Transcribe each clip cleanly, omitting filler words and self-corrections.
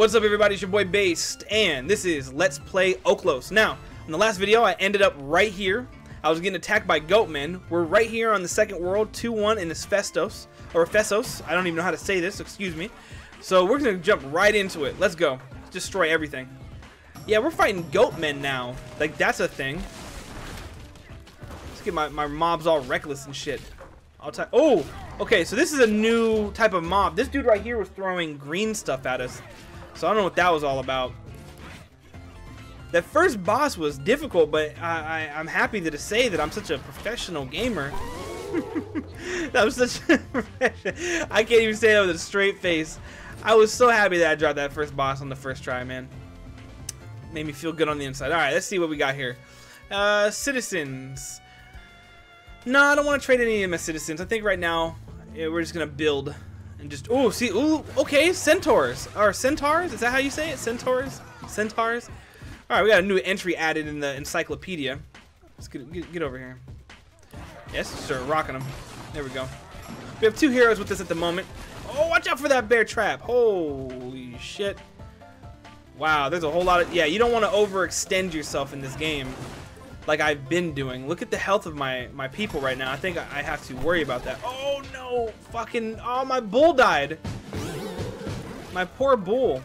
What's up, everybody? It's your boy Based, and this is Let's Play Okhlos. Now, in the last video, I ended up right here. I was getting attacked by goatmen. We're right here on the second world, 2-1 in Festos, or Festos. I don't even know how to say this, excuse me. So we're going to jump right into it. Let's go. Destroy everything. Yeah, we're fighting goatmen now. Like, that's a thing. Let's get my mobs all reckless and shit. Oh, okay, so this is a new type of mob. This dude right here was throwing green stuff at us, so I don't know what that was all about. That first boss was difficult, but I'm happy to say that I'm such a professional gamer. I can't even say that with a straight face. I was so happy that I dropped that first boss on the first try, man. Made me feel good on the inside. All right, let's see what we got here. Citizens. No, I don't want to trade any of my citizens. I think right now, yeah, we're just going to build and just... Oh, see... Ooh, okay, centaurs. Or centaurs? Is that how you say it? Centaurs? Centaurs? All right, we got a new entry added in the encyclopedia. Let's get over here. Yes, sir, rocking them. There we go. We have two heroes with us at the moment. Oh, watch out for that bear trap. Holy shit. Wow, there's a whole lot of... Yeah, you don't want to overextend yourself in this game. Like I've been doing. Look at the health of my people right now. I think I have to worry about that. Oh no! Fucking! Oh, my bull died. My poor bull.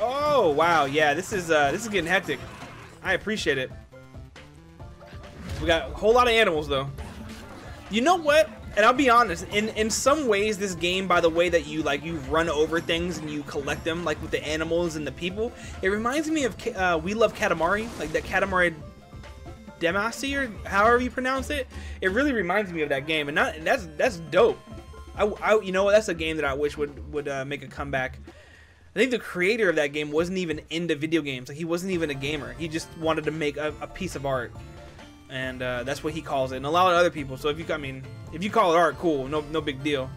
Oh wow, yeah. This is getting hectic. I appreciate it. We got a whole lot of animals though. You know what? And I'll be honest. In some ways, this game, by the way that you run over things and you collect them, like with the animals and the people, it reminds me of We Love Katamari, like that Katamari. Damacy or however you pronounce it. It really reminds me of that game, and that's dope. You know what? That's a game that I wish would make a comeback. I think the creator of that game wasn't even into video games. Like he wasn't even a gamer. He just wanted to make a piece of art, and that's what he calls it. And a lot of other people. So if you call it art, cool. No big deal.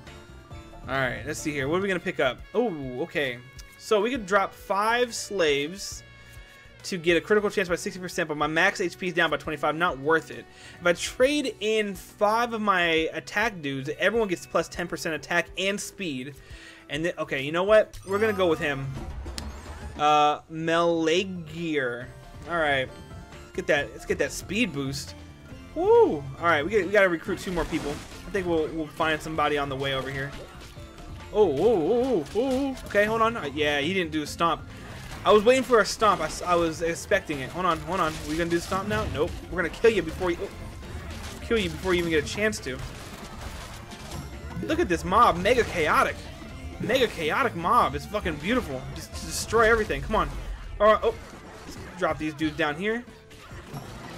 All right, let's see here. What are we gonna pick up? Oh, okay. So we could drop 5 slaves. To get a critical chance by 60%, but my max HP is down by 25. Not worth it. If I trade in 5 of my attack dudes, everyone gets plus 10% attack and speed. And then, okay, you know what? We're gonna go with him. Meleagir. All right, get that. Let's get that speed boost. Woo! All right, we gotta recruit 2 more people. I think we'll find somebody on the way over here. Oh. Okay, hold on. Yeah, he didn't do a stomp. I was waiting for a stomp. I was expecting it. Hold on. Are we gonna do the stomp now? Nope. We're gonna kill you before you even get a chance to. Look at this mob, mega chaotic mob. It's fucking beautiful. Just destroy everything. Come on. All right. Oh, drop these dudes down here.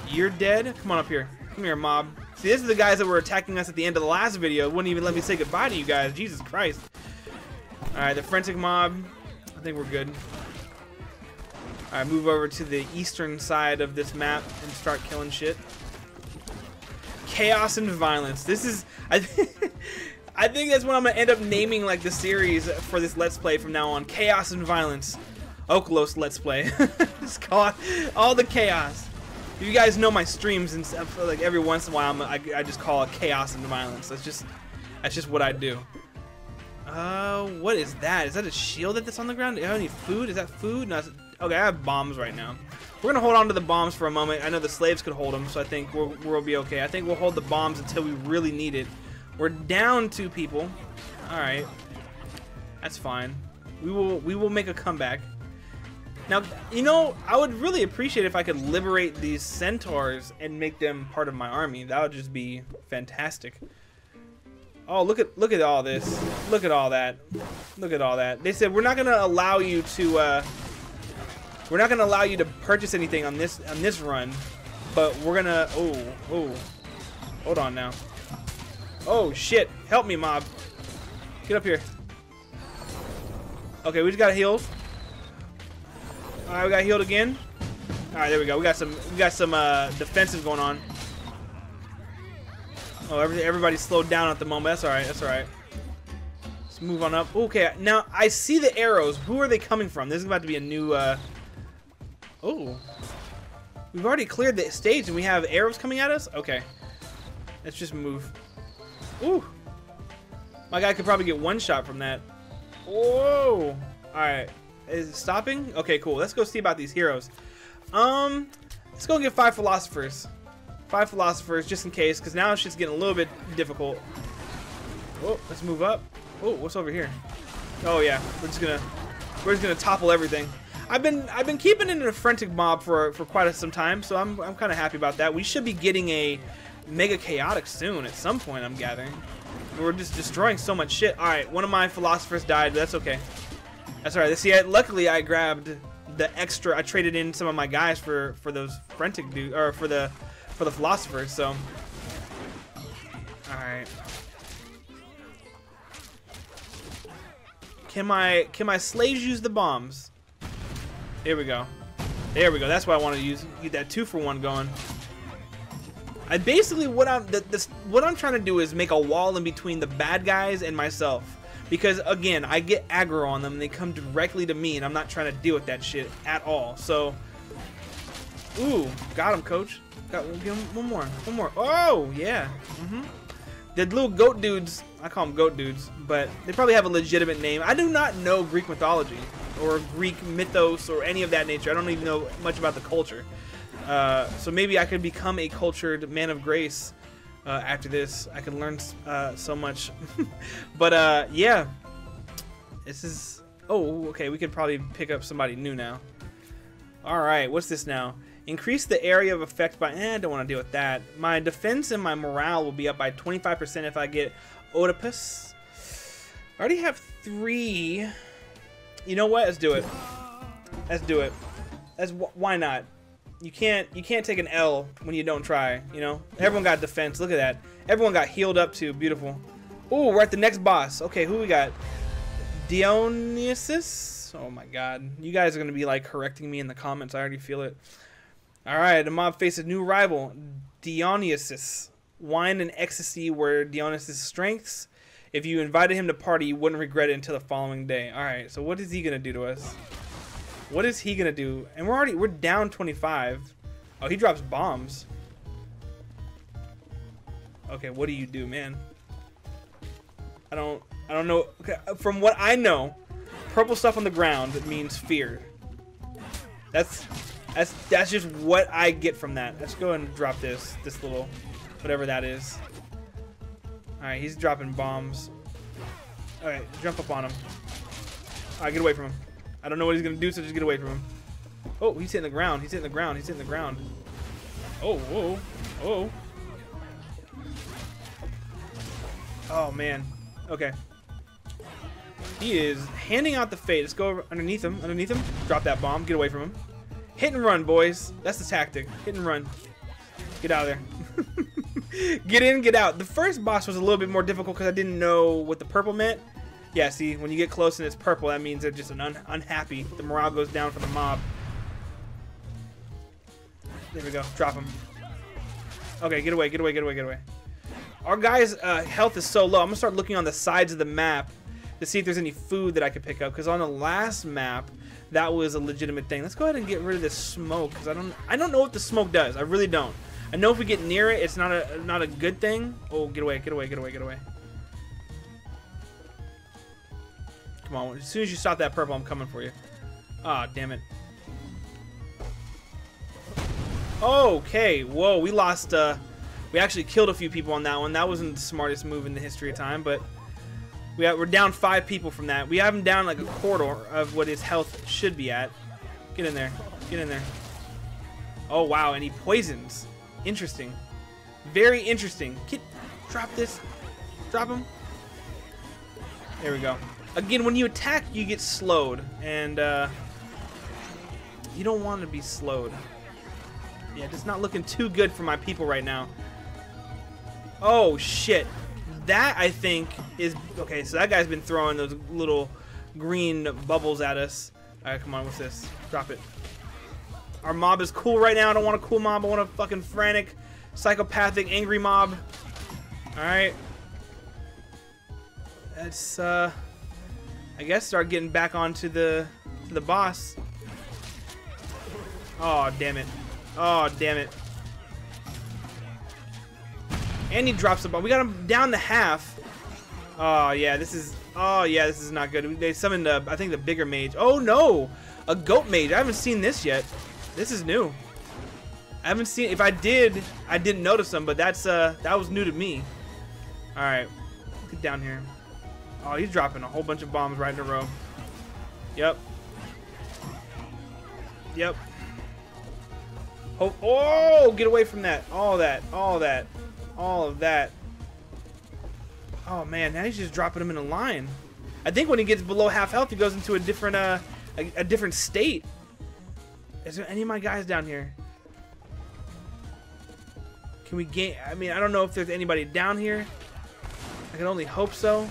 You're dead. Come on up here. Come here, mob. See, this is the guys that were attacking us at the end of the last video. Wouldn't even let me say goodbye to you guys. Jesus Christ. All right, the forensic mob. I think we're good. Alright, move over to the eastern side of this map and start killing shit. Chaos and violence. This is... I think that's what I'm going to end up naming like the series for this Let's Play from now on. Chaos and Violence. Okhlos Let's Play. Just call it all the chaos. If you guys know my streams, and stuff, like every once in a while I just call it Chaos and Violence. That's just what I do. What is that? Is that a shield that's on the ground? Do I have any food? Is that food? No, okay, I have bombs right now. We're going to hold on to the bombs for a moment. I know the slaves could hold them, so I think we'll be okay. I think we'll hold the bombs until we really need it. We're down 2 people. All right. That's fine. We will make a comeback. Now, you know, I would really appreciate if I could liberate these centaurs and make them part of my army. That would just be fantastic. Oh, look at all this. Look at all that. Look at all that. They said we're not going to allow you to we're not going to allow you to purchase anything on this run, but we're going to hold on now. Oh shit, help me mob. Get up here. Okay, we just got healed. All right, we got healed again. All right, there we go. We got some defensive going on. Oh, everybody's slowed down at the moment. That's all right. That's all right. Let's move on up. Okay, now I see the arrows. Who are they coming from? This is about to be a new... Oh. We've already cleared the stage and we have arrows coming at us? Okay. Let's just move. Ooh. My guy could probably get 1 shot from that. Whoa. All right. Is it stopping? Okay, cool. Let's go see about these heroes. Let's go get 5 philosophers. 5 philosophers, just in case, because now it's just getting a little bit difficult. Oh, let's move up. Oh, what's over here? Oh yeah, we're just gonna topple everything. I've been keeping it in a frantic mob for quite some time, so I'm kind of happy about that. We should be getting a mega chaotic soon at some point, I'm gathering. We're just destroying so much shit. All right, one of my philosophers died. But that's okay. That's all right. See, luckily I grabbed the extra. I traded in some of my guys for those frantic dude or for the philosophers. So, all right. Can my slaves use the bombs? Here we go. There we go. That's why I wanted to get that 2-for-1 going. I basically what I'm trying to do is make a wall in between the bad guys and myself. Because again, I get aggro on them and they come directly to me and I'm not trying to deal with that shit at all. So, ooh, got him, coach. Got one more. Oh, yeah. Mm-hmm. The little goat dudes, I call them goat dudes, but they probably have a legitimate name. I do not know Greek mythology or Greek mythos or any of that nature. I don't even know much about the culture. So maybe I could become a cultured man of grace after this. I can learn so much. But yeah, this is... Oh, okay, we could probably pick up somebody new now. Alright, what's this now? Increase the area of effect by... I don't want to deal with that. My defense and my morale will be up by 25% if I get Oedipus. I already have 3. You know what? Let's do it. Let's do it. Why not? You can't take an L when you don't try, you know? Everyone got defense. Look at that. Everyone got healed up too. Beautiful. Ooh, we're at the next boss. Okay, who we got? Dionysus? Oh my god. You guys are going to be like correcting me in the comments. I already feel it. Alright, the mob faces new rival, Dionysus. Wine and ecstasy were Dionysus' strengths. If you invited him to party, you wouldn't regret it until the following day. Alright, so what is he gonna do to us? What is he gonna do? And we're down 25. Oh, he drops bombs. Okay, what do you do, man? I don't know. Okay, from what I know, purple stuff on the ground means fear. That's just what I get from that. Let's go and drop this little whatever that is. All right, he's dropping bombs. All right, jump up on him. All right, get away from him. I don't know what he's gonna do, so just get away from him. Oh, he's hitting the ground. He's hitting the ground. He's hitting the ground. Oh, whoa, oh. Oh man. Okay. He is handing out the fate. Let's go over underneath him. Underneath him. Drop that bomb. Get away from him. Hit and run, boys. That's the tactic. Hit and run. Get out of there. Get in, get out. The first boss was a little bit more difficult because I didn't know what the purple meant. Yeah, see, when you get close and it's purple, that means they're just an unhappy. The morale goes down for the mob. There we go. Drop him. Okay, get away, get away, get away, get away. Our guy's health is so low. I'm going to start looking on the sides of the map to see if there's any food that I could pick up. Because on the last map... that was a legitimate thing. Let's go ahead and get rid of this smoke because I don't know what the smoke does. I really don't. I know if we get near it, it's not a good thing. Oh, get away, get away, get away, get away. Come on, as soon as you stop that purple, I'm coming for you. Ah, damn it. Okay, whoa, we lost. We actually killed a few people on that one. That wasn't the smartest move in the history of time, but. We're down 5 people from that. We have him down like a quarter of what his health should be at. Get in there. Get in there. Oh, wow. And he poisons. Interesting. Very interesting. Drop this. Drop him. There we go. Again, when you attack, you get slowed. And you don't want to be slowed. Yeah, just not looking too good for my people right now. Oh, shit. That, I think, is... Okay, so that guy's been throwing those little green bubbles at us. All right, come on, what's this? Drop it. Our mob is cool right now. I don't want a cool mob. I want a fucking frantic, psychopathic, angry mob. All right. Let's, I guess start getting back onto the boss. Oh, damn it. Oh, damn it. And he drops the bomb. We got him down to half. Oh yeah, this is not good. They summoned I think the bigger mage. Oh no, a goat mage. I haven't seen this yet. This is new. I haven't seen. If I did, I didn't notice them. But that's that was new to me. All right, let's get down here. Oh, he's dropping a whole bunch of bombs right in a row. Yep. Yep. Oh, get away from that. All of that. Oh man, now he's just dropping them in a line. I think when he gets below half health, he goes into a different state. Is there any of my guys down here? Can we gain? I mean, I don't know if there's anybody down here. I can only hope so.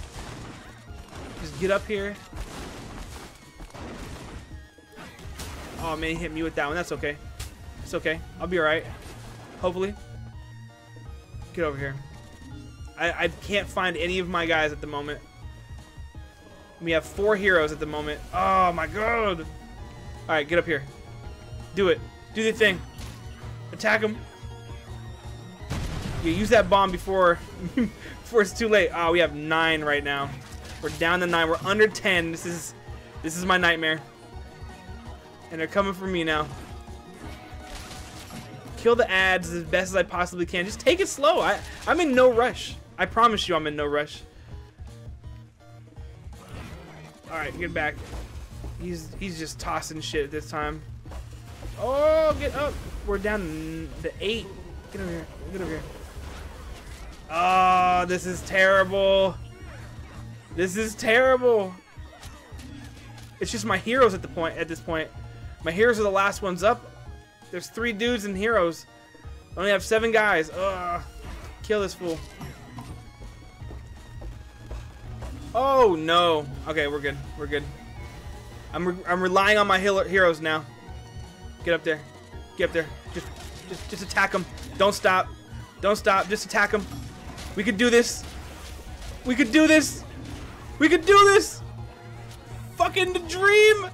Just get up here. Oh man, he hit me with that one. That's okay. It's okay. I'll be alright. Hopefully. Get over here. I can't find any of my guys at the moment. We have 4 heroes at the moment. Oh my god. Alright, get up here. Do it. Do the thing. Attack him. Yeah, use that bomb before it's too late. Oh, we have 9 right now. We're down to 9. We're under 10. This is my nightmare. And they're coming for me now. Kill the ads as best as I possibly can. Just take it slow. I'm in no rush. I promise you I'm in no rush. Alright, get back. He's just tossing shit this time. Oh, get up. We're down to 8. Get over here. Get over here. Oh, this is terrible. This is terrible. It's just my heroes at the point. At this point, my heroes are the last ones up. There's 3 dudes and heroes. I only have 7 guys. Ugh. Kill this fool. Oh no. Okay, we're good. We're good. I'm relying on my heroes now. Get up there. Get up there. Just attack them. Don't stop. Don't stop. Just attack them. We could do this. We could do this. We could do this. Fucking the dream.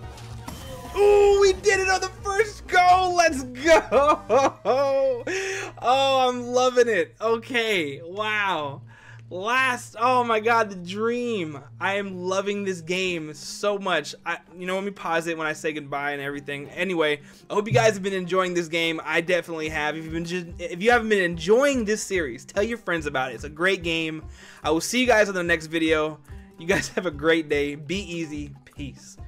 Ooh, we did it on the first go. Let's go. Oh, I'm loving it. Okay. Wow. Last. Oh my god, the dream. I am loving this game so much. You know, let me pause it when I say goodbye and everything. Anyway, I hope you guys have been enjoying this game. I definitely have. If you haven't been enjoying this series, tell your friends about it. It's a great game. I will see you guys on the next video. You guys have a great day. Be easy. Peace.